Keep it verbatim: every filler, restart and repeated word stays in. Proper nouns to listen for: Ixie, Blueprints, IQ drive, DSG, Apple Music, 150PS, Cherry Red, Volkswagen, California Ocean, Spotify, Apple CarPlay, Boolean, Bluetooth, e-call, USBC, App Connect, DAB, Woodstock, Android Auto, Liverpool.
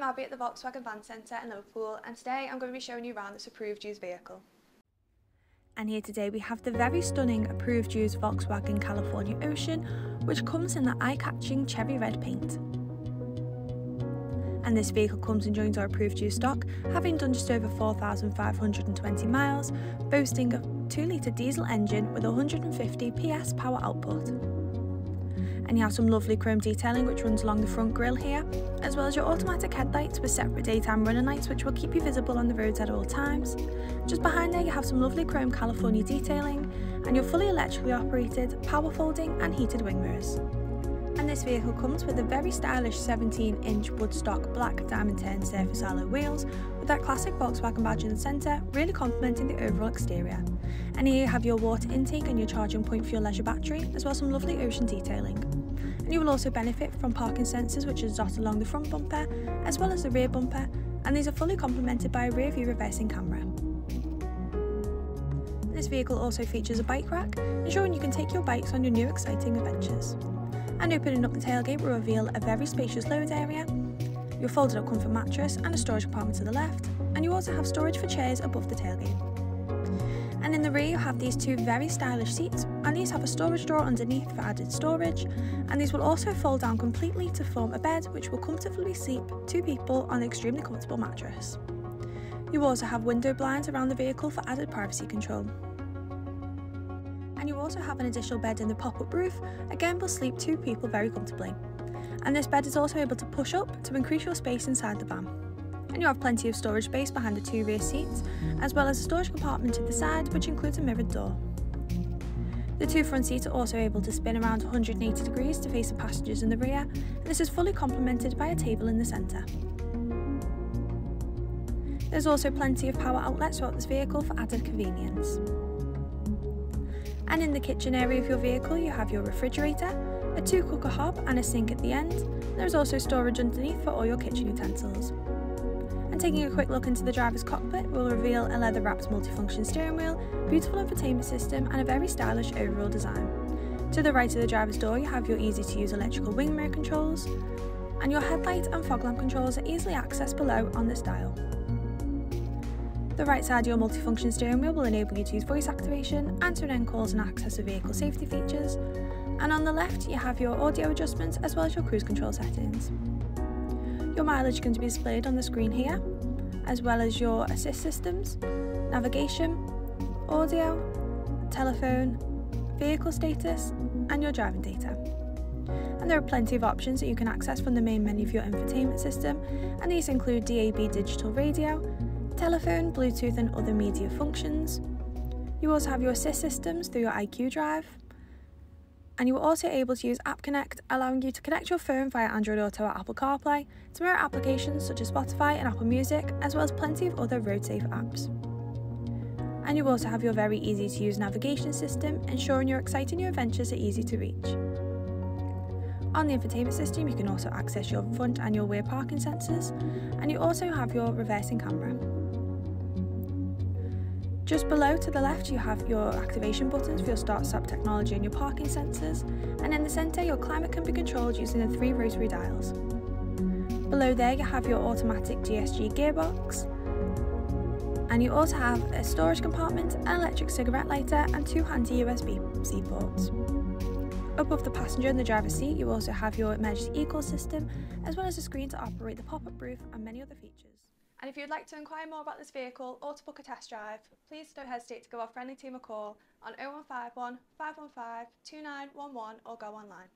I'm Abby at the Volkswagen Van Centre in Liverpool, and today I'm going to be showing you around this approved used vehicle. And here today we have the very stunning approved used Volkswagen California Ocean, which comes in the eye-catching cherry red paint. And this vehicle comes and joins our approved used stock, having done just over four thousand five hundred twenty miles, boasting a two litre diesel engine with one hundred fifty P S power output. And you have some lovely chrome detailing which runs along the front grille here, as well as your automatic headlights with separate daytime running lights which will keep you visible on the roads at all times. Just behind there you have some lovely chrome California detailing, and your fully electrically operated, power folding and heated wing mirrors. And this vehicle comes with a very stylish seventeen inch Woodstock black diamond turn surface alloy wheels with that classic Volkswagen badge in the centre, really complementing the overall exterior. And here you have your water intake and your charging point for your leisure battery, as well as some lovely ocean detailing. And you will also benefit from parking sensors which are dotted along the front bumper as well as the rear bumper, and these are fully complemented by a rear view reversing camera. This vehicle also features a bike rack, ensuring you can take your bikes on your new exciting adventures. And opening up the tailgate will reveal a very spacious load area, your folded up comfort mattress and a storage compartment to the left, and you also have storage for chairs above the tailgate. And in the rear you have these two very stylish seats, and these have a storage drawer underneath for added storage, and these will also fold down completely to form a bed which will comfortably sleep two people on an extremely comfortable mattress. You also have window blinds around the vehicle for added privacy control. And you also have an additional bed in the pop-up roof, again will sleep two people very comfortably. And this bed is also able to push up to increase your space inside the van. And you have plenty of storage space behind the two rear seats, as well as a storage compartment to the side which includes a mirrored door. The two front seats are also able to spin around one hundred eighty degrees to face the passengers in the rear, and this is fully complemented by a table in the centre. There's also plenty of power outlets throughout this vehicle for added convenience. And in the kitchen area of your vehicle you have your refrigerator, a two cooker hob and a sink at the end. There's also storage underneath for all your kitchen utensils. And taking a quick look into the driver's cockpit will reveal a leather wrapped multifunction steering wheel, beautiful infotainment system and a very stylish overall design. To the right of the driver's door you have your easy to use electrical wing mirror controls, and your headlight and fog lamp controls are easily accessed below on this dial. The right side of your multifunction steering wheel will enable you to use voice activation, answer and end calls and access to vehicle safety features, and on the left you have your audio adjustments as well as your cruise control settings. Your mileage can be displayed on the screen here, as well as your assist systems, navigation, audio, telephone, vehicle status and your driving data. And there are plenty of options that you can access from the main menu of your infotainment system, and these include D A B digital radio, telephone, Bluetooth and other media functions. You also have your assist systems through your I Q drive, and you are also able to use App Connect, allowing you to connect your phone via Android Auto or Apple CarPlay to mirror applications such as Spotify and Apple Music, as well as plenty of other road safe apps. And you also have your very easy to use navigation system, ensuring your exciting new adventures are easy to reach. On the infotainment system you can also access your front and your rear parking sensors, and you also have your reversing camera. Just below to the left you have your activation buttons for your start stop technology and your parking sensors, and in the centre your climate can be controlled using the three rotary dials. Below there you have your automatic D S G gearbox, and you also have a storage compartment, an electric cigarette lighter and two handy U S B C ports. Above the passenger in the driver's seat you also have your emergency e-call system, as well as a screen to operate the pop-up roof and many other features. And if you'd like to inquire more about this vehicle or to book a test drive, please don't hesitate to give our friendly team a call on oh one five one, five one five, two nine one one or go online.